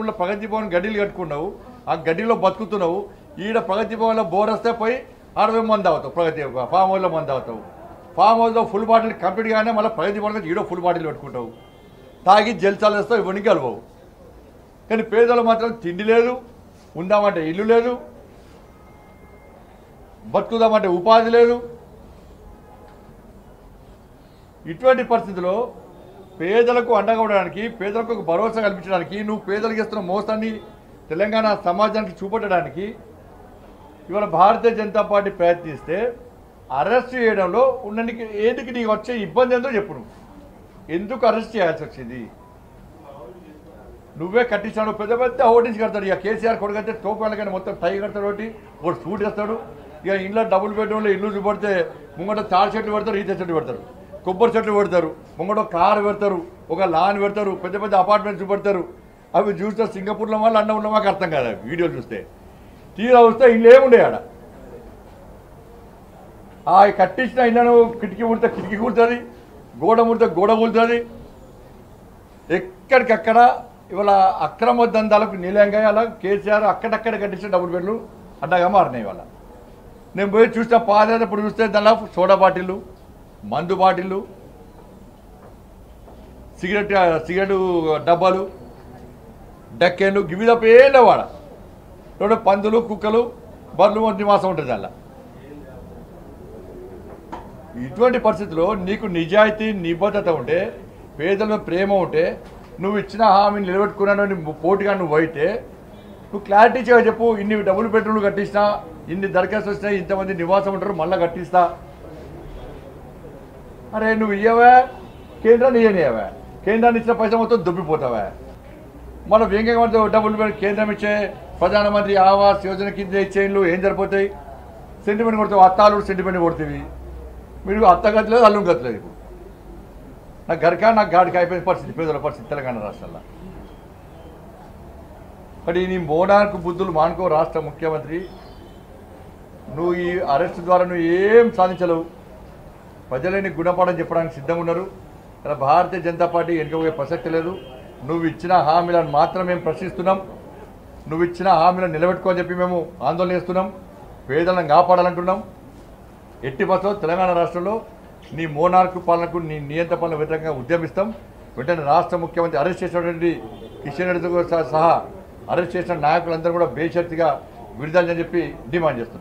Pagajibo and Gadil at Kuno, a Gadilo Batkutuno, eat a Pagajibo and Borastepe, Arve Mondato, Pagativa, Farmola Mondato. Farmers of full bottle company and a Pagajibo and Edo full bottle at Kuno. Tagi Jelsalas, Vunigalvo. Can you pay the Matal Tindileru, Undamata Iluleru, Batkudamata Upazileru? 20% పేదలకు అండగవడానికి పేదలకు భరోసా కల్పించడానికి నువ్వు పేదలకు చేస్తున్న మోసాన్ని తెలంగాణ సమాజానికి చూపడడానికి ఇవాల భారతీయ జనతా పార్టీ ప్రయత్నిస్తే అరెస్ట్ చేయడంలో ఉన్ననికి ఏదికి నీకు వచ్చే ఇబ్బంది ఏందో చెప్పు నువ్వు ఎందుకు అరెస్ట్ చేయాల్సి వచ్చింది నువ్వే కట్టించావు పెద్ద పెద్ద హోర్డింగ్స్ కడతాడు ఇక కేసీఆర్ కొడుకైతే తోపాలకని మొత్తం టై కడతాడు ఒకటి ఒక సూట్ వేస్తాడు ఇక ఇంట్లో డబుల్ బెడ్రూమ్లో ఇల్లు చూపడితే ముంగట తాడి చెట్లు పెడతారు ఈత చెట్లు పెడతారు Copper Chattu Vertaru, Mongodo car Vertaru, Oga Lan Vertaru, Pedapada apartments Vertaru. I will use the Singapore Lama Landa Lama Kartanga video to stay. Tira was the Ilemundeada. I Katisha Ilano Kitikuta Kitikutari, Godamuta Godavultari, Ekar Kakara, Ivala Akramadandala Nilangayala, Kesar, Akataka Katisha double Velu, and Agamar Nevala. Number choose the father, the producer, the love, soda batilu. Mandu bottle, cigarette double, deccan, give it up. Not a pandulu, kukalu, barlu, and Dimas on the Dala. 20% low, Niku Nijaiti, Nibata Tonte, Pedal Premonte, Nuvichna harm in Liver Kuran and Portigan White, to clarity charge a po in the double petrol Gatista, in the darkest in the Nivas under Malagatista. अरे नु ये हुआ केंद्र नहीं है हुआ केंद्र निश्चित पैसा मतो दुबई पोता हुआ मतलब व्यंग्य का मतलब डबल बेड केंद्र में चे प्रधान मंत्री आवास योजना कितने चे इन लोग एंजर पोते सेंटीमेंट करते हो आत्ता लोग सेंटीमेंट बोलते भी मेरे को आत्ता का दिला आलू का दिला देखो ना घर का ना गार्ड का इपेंस पर Pajalani Gunapada Japan Sidamunaru, and a Bharatiya Janata Party and go a Pasakeleru, Nuvichina Hamilan Matram and Prasistunam, Nuvichina Hamilan 11 Kojapimemu, Andolestunam, Vedal and Gapalantunam, Etipaso, Telangana Rastolo, Ni Monarku Palakun, Ni Nietapan Vetanga Udamistam, Vetan Rastamuka and the arrestation, Kishan Saha, arrestation Nayak Landakuda, Beshatiga, Virda Japi, Dimanjastunam.